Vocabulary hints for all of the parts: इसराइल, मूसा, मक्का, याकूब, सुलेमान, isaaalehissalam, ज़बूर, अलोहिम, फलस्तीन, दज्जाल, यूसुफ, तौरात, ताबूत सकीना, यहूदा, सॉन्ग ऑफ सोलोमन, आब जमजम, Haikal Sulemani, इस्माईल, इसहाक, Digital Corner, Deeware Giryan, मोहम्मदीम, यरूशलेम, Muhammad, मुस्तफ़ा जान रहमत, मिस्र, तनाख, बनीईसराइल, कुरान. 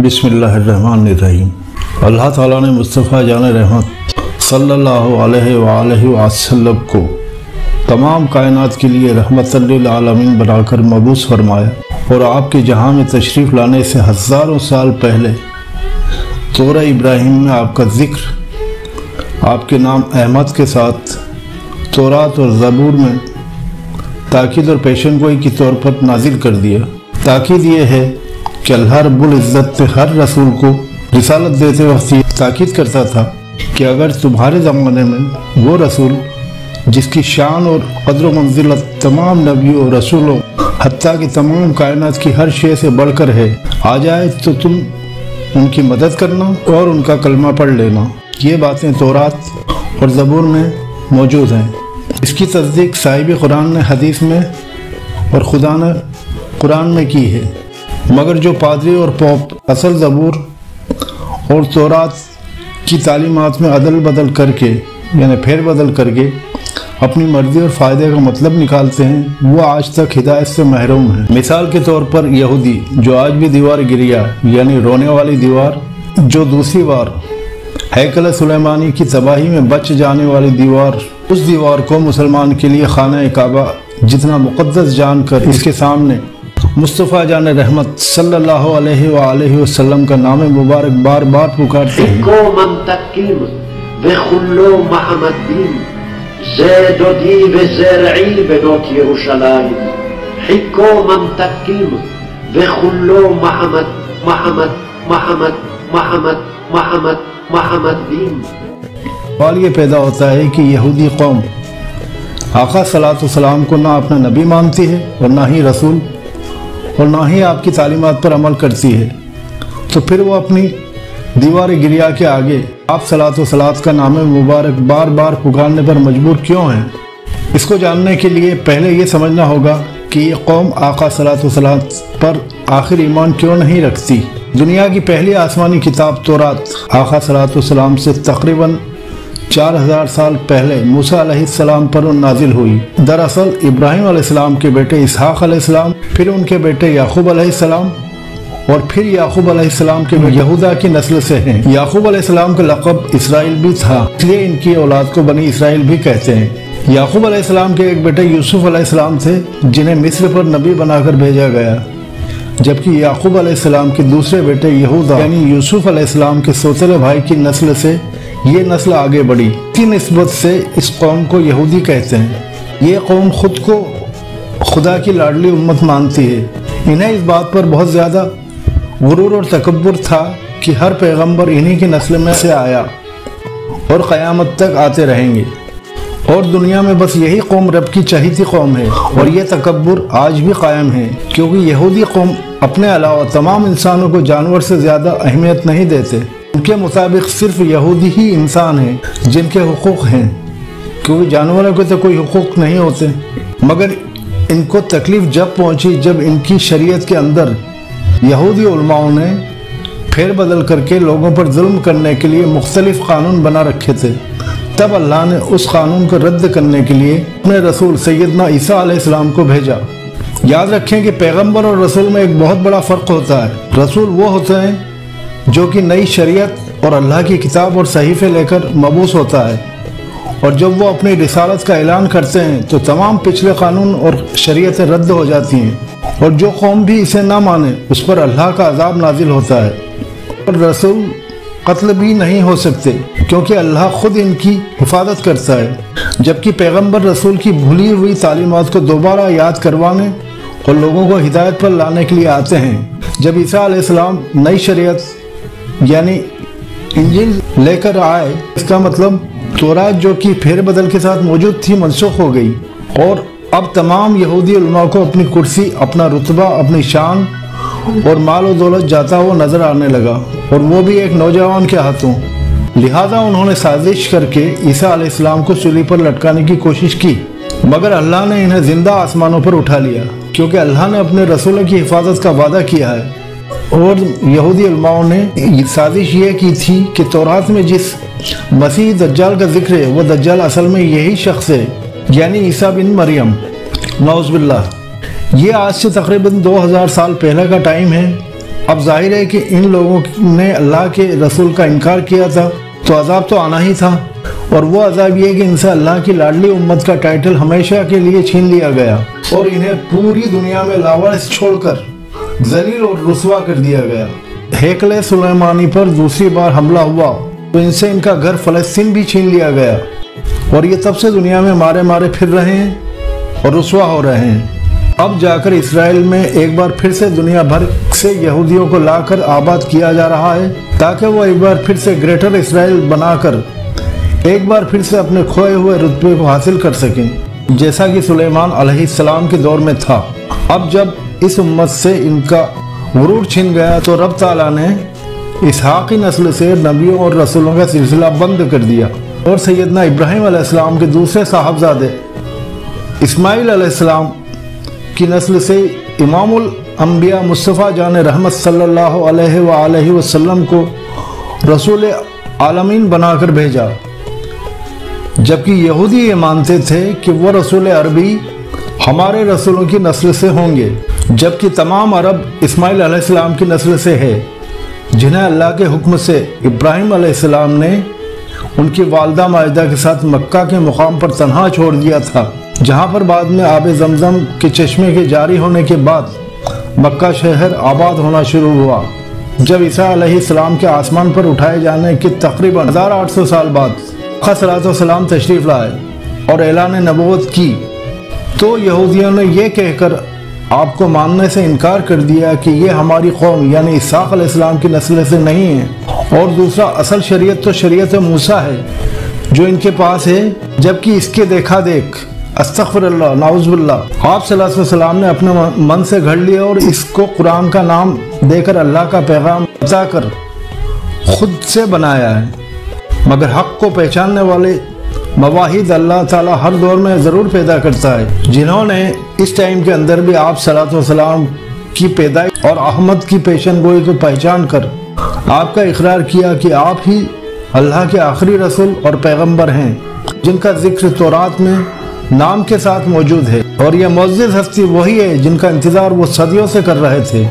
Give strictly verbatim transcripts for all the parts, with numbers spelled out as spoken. बिस्मिल्लाहिर्रहमानिर्रहीम। अल्लाह ताला ने मुस्तफ़ा जान रहमत सल्लल्लाहु अलैहि वसल्लम को तमाम कायनात के लिए रहमतल लिल आलमीन बनाकर मबूस फरमाया और आपके जहाँ में तशरीफ़ लाने से हज़ारों साल पहले तोरा इब्राहिम में आपका ज़िक्र आपके नाम अहमद के साथ तौरात और ज़बूर में ताकीद और पेशन गोई के तौर पर नाजिल कर दिया। ताकीद ये है कि अल्लाह रब्बुल इज़्ज़त हर रसूल को रिसालत देते वक्त ताकीद करता था कि अगर तुम्हारे ज़माने में वो रसूल जिसकी शान और क़द्र मंजिलत तमाम नबियों और रसूलों हत्ता कि तमाम कायनात की हर शे से बढ़कर है आ जाए तो तुम उनकी मदद करना और उनका कलमा पढ़ लेना। ये बातें तौरात और ज़बूर में मौजूद हैं। इसकी तस्दीक साहिब कुरान ने हदीस में और खुदा ने कुरान में की है, मगर जो पादरी और पोप असल ज़बूर और तौरात की तालीमात में अदल बदल करके यानी फेर बदल करके अपनी मर्ज़ी और फ़ायदे का मतलब निकालते हैं वो आज तक हिदायत से महरूम हैं। मिसाल के तौर पर यहूदी जो आज भी दीवार गिरिया यानी रोने वाली दीवार, जो दूसरी बार हैकल सुलेमानी की तबाही में बच जाने वाली दीवार, उस दीवार को मुसलमान के लिए खाना काबा जितना मुक़द्दस जानकर इसके सामने मुस्तफ़ा जान रहमत सल्लल्लाहु अलैहि वसल्लम का नाम मुबारक बार बार पुकारते हैं। और ये पैदा होता है कि यहूदी कौम आका सल्लल्लाहु अलैहि वसल्लम को ना अपना नबी मानती है और ना ही रसूल और ना ही आपकी तालीमात पर अमल करती है, तो फिर वो अपनी दीवार गिरिया के आगे आप सलात व सलात का नाम मुबारक बार बार पुकारने पर मजबूर क्यों हैं? इसको जानने के लिए पहले ये समझना होगा कि ये कौम आका सलात व सलात पर आखिर ईमान क्यों नहीं रखती। दुनिया की पहली आसमानी किताब तौरात आका सलात व सलाम से तकरीबन चार हज़ार साल पहले मूसा अलैहिस्सलाम पर नाजिल हुई। दरअसल इब्राहिम अलैहिस्सलाम के बेटे इसहाक अलैहिस्सलाम, फिर उनके बेटे याकूब अलैहिस्सलाम और फिर याकूब अलैहिस्सलाम के यहूदा की नस्ल से हैं। याकूब अलैहिस्सलाम का लक़ब इसराइल भी था, इसलिए इनकी औलाद को बनी इसराइल भी कहते हैं। याकूब अलैहिस्सलाम के एक बेटे यूसुफ अलैहिस्सलाम थे जिन्हें मिस्र पर नबी बनाकर भेजा गया, जबकि याकूब अलैहिस्सलाम के दूसरे बेटे यहूदा यानी यूसुफ अलैहिस्सलाम के सौतेले भाई की नस्ल से ये नस्ल आगे बढ़ी। इसी निस्बत से इस कौम को यहूदी कहते हैं। ये कौम खुद को खुदा की लाडली उम्मत मानती है। इन्हें इस बात पर बहुत ज़्यादा गुरूर और तकब्बुर था कि हर पैगंबर इन्हीं की नस्ल में से आया और क़यामत तक आते रहेंगे, और दुनिया में बस यही कौम रब की चाहती कौम है और ये तकब्बुर आज भी कायम है, क्योंकि यहूदी कौम अपने अलावा तमाम इंसानों को जानवर से ज़्यादा अहमियत नहीं देते। उनके मुताबिक सिर्फ यहूदी ही इंसान हैं जिनके हुकूक़ हैं, क्योंकि जानवरों के तो कोई हुकूक़ नहीं होते। मगर इनको तकलीफ़ जब पहुंची जब इनकी शरीयत के अंदर यहूदी उलमाओं ने फेर बदल करके लोगों पर जुल्म करने के लिए मुख्तलिफ़ क़ानून बना रखे थे, तब अल्लाह ने उस क़ानून को रद्द करने के लिए अपने रसूल सैयदना ईसा अलैहिस्सलाम को भेजा। याद रखें कि पैगम्बर और रसूल में एक बहुत बड़ा फ़र्क होता है। रसूल वो होते हैं जो कि नई शरीयत और अल्लाह की किताब और सहीफ़े लेकर मबूस होता है, और जब वो अपनी रिसालत का ऐलान करते हैं तो तमाम पिछले कानून और शरीयतें रद्द हो जाती हैं, और जो कौम भी इसे ना माने उस पर अल्लाह का अजाब नाजिल होता है। और रसूल कत्ल भी नहीं हो सकते क्योंकि अल्लाह ख़ुद इनकी हिफाजत करता है, जबकि पैगम्बर रसूल की भुली हुई तालीमात को दोबारा याद करवाने और लोगों को हिदायत पर लाने के लिए आते हैं। जब ईसा अलैहिस्सलाम नई शरीयत यानी इंजील लेकर आए, इसका मतलब तौरात जो कि फेर बदल के साथ मौजूद थी मनसूख हो गई, और अब तमाम यहूदी उलमा को अपनी कुर्सी, अपना रुतबा, अपनी शान और माल और दौलत जाता हुआ नज़र आने लगा, और वो भी एक नौजवान के हाथों। लिहाजा उन्होंने साजिश करके ईसा अलैहिस्सलाम को सूली पर लटकाने की कोशिश की, मगर अल्लाह ने इन्हें जिंदा आसमानों पर उठा लिया, क्योंकि अल्लाह ने अपने रसूलों की हिफाजत का वादा किया है। और यहूदी उलमाओं ने साजिश ये की थी कि तौरात में जिस मसीह दज्जाल का जिक्र है वह दज्जाल असल में यही शख्स है यानी ईसा बिन मरियम, नौज़ बिल्लाह। ये आज से तकरीबन दो हज़ार साल पहले का टाइम है अब जाहिर है कि इन लोगों ने अल्लाह के रसूल का इनकार किया था तो अजाब तो आना ही था, और वो अजाब ये कि इनसे अल्लाह की लाडली उम्मत का टाइटल हमेशा के लिए छीन लिया गया और इन्हें पूरी दुनिया में लावारिस छोड़कर जलील और रुसवा कर दिया गया। हैकल सुलेमानी पर दूसरी बार हमला हुआ तो इनसे इनका घर फलस्तीन भी छीन लिया गया और ये तब से दुनिया में मारे मारे फिर रहे हैं और रुसवा हो रहे हैं। अब जाकर इसराइल में एक बार फिर से दुनिया भर से यहूदियों को लाकर आबाद किया जा रहा है ताकि वो एक बार फिर से ग्रेटर इसराइल बनाकर एक बार फिर से अपने खोए हुए रुतबे को हासिल कर सकें, जैसा कि सुलेमान अलैहिस्सलाम के दौर में था। अब जब इस उम्मत से इनका गुरूर छिन गया तो रब ताला ने इसहाक़ की नस्ल से नबियों और रसूलों का सिलसिला बंद कर दिया और सैयदना इब्राहीम अलैहिस्सलाम के दूसरे साहबजादे इस्माईल अलैहिस्सलाम की नस्ल से इमामुल अंबिया मुस्तफ़ा जान रहमत सल्लल्लाहु अलैहि वसल्लम को रसूल आलमीन बनाकर भेजा, जबकि यहूदी ये मानते थे कि वह रसूल अरबी हमारे रसूलों की नस्ल से होंगे, जबकि तमाम अरब इस्माईल अलैहिस्सलाम की नस्ल से है जिन्हें अल्लाह के हुक्म से इब्राहीम अलैहिस्सलाम ने उनकी वालदा माजदा के साथ मक्का के मुकाम पर तन्हा छोड़ दिया था, जहां पर बाद में आब जमजम के चश्मे के जारी होने के बाद मक्का शहर आबाद होना शुरू हुआ, जब ईसा अलैहिस्सलाम के आसमान पर उठाए जाने के तकरीबन हजार आठ सौ साल बाद सलाम तशरीफ़ लाए और ऐलान नबूवत की तो यहूदियों ने यह कहकर आपको मानने से इनकार कर दिया कि ये हमारी कौम यानी इसहाक़ अलैहिस्सलाम की नस्ल से नहीं है और दूसरा असल शरीयत तो शरीयत मूसा है जो इनके पास है, जबकि इसके देखा देख अस्तग़फिरुल्लाह नाउज़ुबिल्लाह आप सल्लल्लाहु अलैहि वसल्लम ने अपने मन से घड़ लिया और इसको कुरान का नाम देकर अल्लाह का पैगाम बताकर खुद से बनाया है। मगर हक़ को पहचानने वाले मवाहिद अल्लाह ताला हर दौर में ज़रूर पैदा करता है, जिन्होंने इस टाइम के अंदर भी आप सल्लल्लाहु अलैहि वसल्लम की पैदाइश और अहमद की पेशन गोई को पहचान कर आपका इकरार किया कि आप ही अल्लाह के आखिरी रसूल और पैगंबर हैं जिनका जिक्र तौरात में नाम के साथ मौजूद है, और यह मुअज़्ज़िज़ हस्ती वही है जिनका इंतज़ार वो सदियों से कर रहे थे।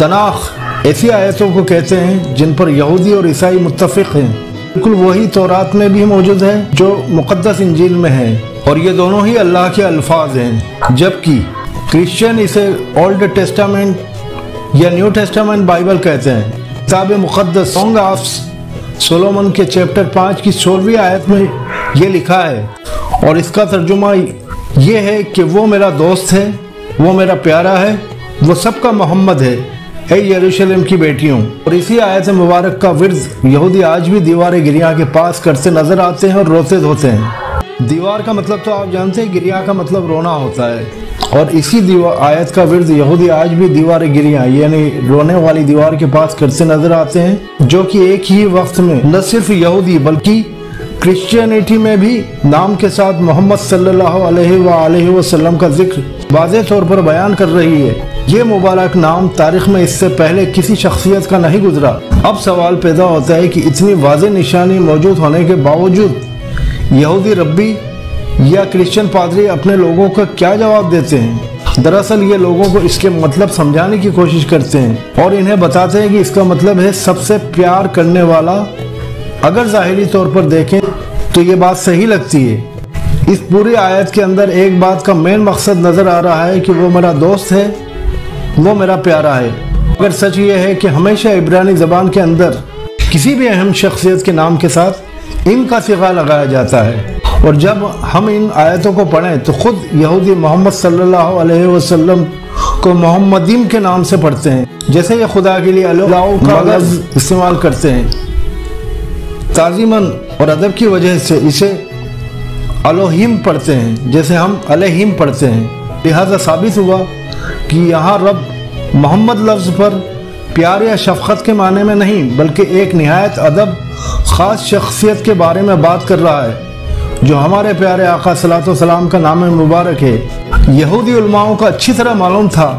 तनाख ऐसी आयतों को कहते हैं जिन पर यहूदी और ईसाई मुत्तफ़िक़ हैं, बिल्कुल वही तौरात में भी मौजूद है जो मुक़द्दस इंजील में है, और ये दोनों ही अल्लाह के अल्फाज हैं, जबकि क्रिश्चियन इसे ओल्ड टेस्टामेंट या न्यू टेस्टामेंट बाइबल कहते हैं। किताब मुक़द्दस सॉन्ग ऑफ सोलोमन के चैप्टर पाँच की सोलहवीं आयत में ये लिखा है और इसका तर्जुमा ये है कि वो मेरा दोस्त है, वो मेरा प्यारा है, वो सबका मोहम्मद है, ऐ यरूशलेम की बेटियों। और इसी आयत मुबारक का विर्ज यहूदी आज भी दीवार गिरिया के पास करते नजर आते हैं और रोते धोते हैं। दीवार का मतलब तो आप जानते हैं, गिरिया का मतलब रोना होता है, और इसी दीवार आयत का विर्ज यहूदी आज भी दीवार गिरिया यानी रोने वाली दीवार के पास करते नजर आते हैं, जो कि एक ही वक्त में न सिर्फ यहूदी बल्कि क्रिश्चियनिटी में भी नाम के साथ मोहम्मद सल्लल्लाहु अलैहि वसल्लम का जिक्र वाज़े तौर पर बयान कर रही है। ये मुबारक नाम तारीख में इससे पहले किसी शख्सियत का नहीं गुजरा। अब सवाल पैदा होता है कि इतनी वाज़े निशानी मौजूद होने के बावजूद यहूदी रब्बी या क्रिश्चियन पादरी अपने लोगों का क्या जवाब देते हैं? दरअसल ये लोगों को इसके मतलब समझाने की कोशिश करते हैं और इन्हें बताते हैं कि इसका मतलब है सबसे प्यार करने वाला। अगर ज़ाहिरी तौर पर देखें तो ये बात सही लगती है। इस पूरी आयत के अंदर एक बात का मेन मकसद नज़र आ रहा है कि वो मेरा दोस्त है, वो मेरा प्यारा है। अगर सच ये है कि हमेशा इब्रानी ज़बान के अंदर किसी भी अहम शख्सियत के नाम के साथ इनका सिगा लगाया जाता है, और जब हम इन आयतों को पढ़ें तो ख़ुद यहूदी मोहम्मद सल्लल्लाहु अलैहि वसल्लम को मोहम्मदीम के नाम से पढ़ते हैं, जैसे ये खुदा के लिए अल्लाह का लफ्ज़ इस्तेमाल करते हैं। ताज़ीमन और अदब की वजह से इसे अलोहिम पढ़ते हैं, जैसे हम अलहिम पढ़ते हैं। लिहाजा साबित हुआ कि यहाँ रब मोहम्मद लफ्ज़ पर प्यार या शफ़क़त के माने में नहीं बल्कि एक नहायत अदब ख़ास शख्सियत के बारे में बात कर रहा है, जो हमारे प्यारे आका सल्लल्लाहु अलैहि वसल्लम का नाम मुबारक है। यहूदी उलमाओं को अच्छी तरह मालूम था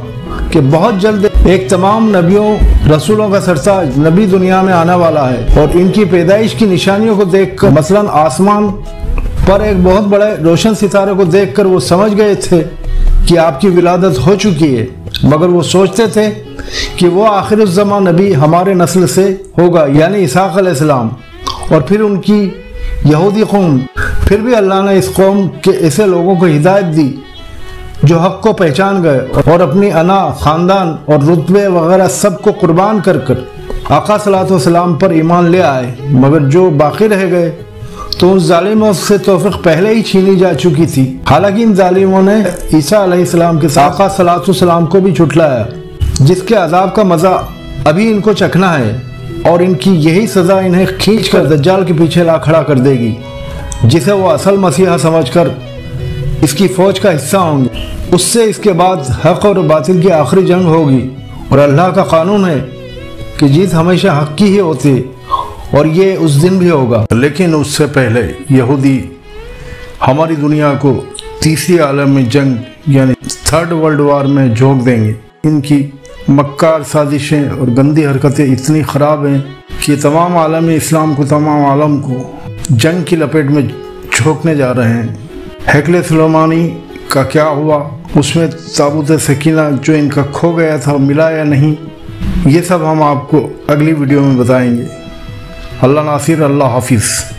कि बहुत जल्द एक तमाम नबियों रसूलों का सरताज नबी दुनिया में आने वाला है, और इनकी पैदाइश की निशानियों को देखकर मसलन आसमान पर एक बहुत बड़े रोशन सितारे को देखकर वो समझ गए थे कि आपकी विलादत हो चुकी है, मगर वो सोचते थे कि वो आखिर ज़मान नबी हमारे नस्ल से होगा यानी इसहाक़ अलैहिस्सलाम, और फिर उनकी यहूदी कौम। फिर भी अल्लाह ने इस कौम के ऐसे लोगों को हिदायत दी जो हक़ को पहचान गए और अपनी अना, ख़ानदान और रुतबे वगैरह सब को कुर्बान कर कर आका सल्लल्लाहु अलैहि वसल्लम पर ईमान ले आए। मगर जो बाकी रह गए तो उन जालिमों से तौफीक पहले ही छीनी जा चुकी थी। हालांकि इन जालिमों ने ईसा अलैहिस्सलाम के साथ आका सल्लल्लाहु अलैहि वसल्लम को भी झुठलाया, जिसके अजाब का मज़ा अभी इनको चखना है, और इनकी यही सज़ा इन्हें खींच कर दज्जाल के पीछे ला खड़ा कर देगी, जिसे वो असल मसीहा समझकर इसकी फ़ौज का हिस्सा होंगे। उससे इसके बाद हक़ और बातिल की आखिरी जंग होगी, और अल्लाह का कानून है कि जीत हमेशा हक़ की ही होती है, और ये उस दिन भी होगा। लेकिन उससे पहले यहूदी हमारी दुनिया को तीसरी आलमी जंग यानी थर्ड वर्ल्ड वार में झोंक देंगे। इनकी मक्कार साजिशें और गंदी हरकतें इतनी ख़राब हैं कि तमाम आलम इस्लाम को तमाम आलम को जंग की लपेट में झोंकने जा रहे हैं। हैकल सुलेमानी का क्या हुआ, उसमें ताबूत सकीना जो इनका खो गया था मिला या नहीं, ये सब हम आपको अगली वीडियो में बताएंगे। अल्लाह नासिर, अल्लाह हाफिज़।